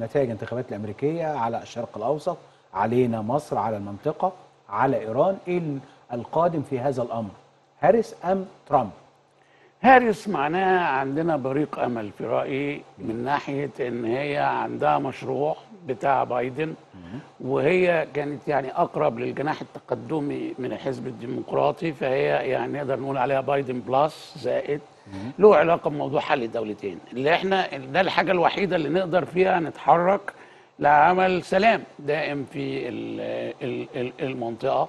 نتائج انتخابات الأمريكية على الشرق الأوسط، علينا مصر، على المنطقة، على إيران. إيه القادم في هذا الأمر؟ هاريس أم ترامب؟ هاريس معناها عندنا بريق أمل في رأيي، من ناحية إن هي عندها مشروع بتاع بايدن، وهي كانت يعني أقرب للجناح التقدمي من الحزب الديمقراطي، فهي يعني نقدر نقول عليها بايدن بلس زائد له علاقة بموضوع حل الدولتين، اللي احنا ده الحاجة الوحيدة اللي نقدر فيها نتحرك لعمل سلام دائم في المنطقة،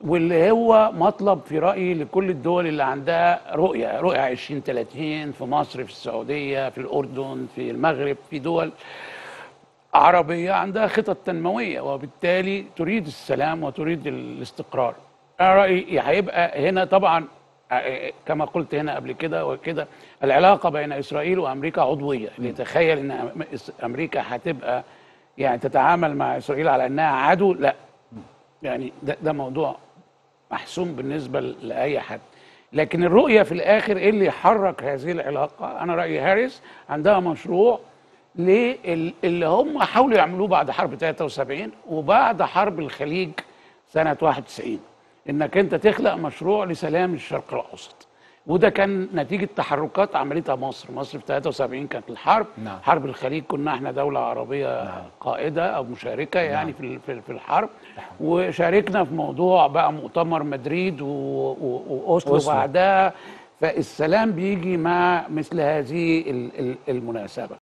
واللي هو مطلب في رأيي لكل الدول اللي عندها رؤية 2030 في مصر، في السعودية، في الأردن، في المغرب، في دول عربية عندها خطط تنموية وبالتالي تريد السلام وتريد الاستقرار. أنا رأيي هيبقى هنا طبعا كما قلت هنا قبل كده وكده العلاقة بين إسرائيل وأمريكا عضوية، اللي تخيل إن أمريكا هتبقى يعني تتعامل مع إسرائيل على أنها عدو، لا يعني ده موضوع محسوم بالنسبة لأي حد. لكن الرؤية في الآخر إيه اللي يحرك هذه العلاقة؟ أنا رأيي هاريس عندها مشروع اللي هم حاولوا يعملوه بعد حرب 73 وبعد حرب الخليج سنة 91، إنك أنت تخلق مشروع لسلام الشرق الأوسط، وده كان نتيجة تحركات عملتها مصر في 73 كانت الحرب، نعم. حرب الخليج كنا احنا دولة عربية، نعم. قائدة أو مشاركة يعني، نعم. في الحرب، نعم. وشاركنا في موضوع بقى مؤتمر مدريد وأوسلو بعدها، فالسلام بيجي مع مثل هذه المناسبة.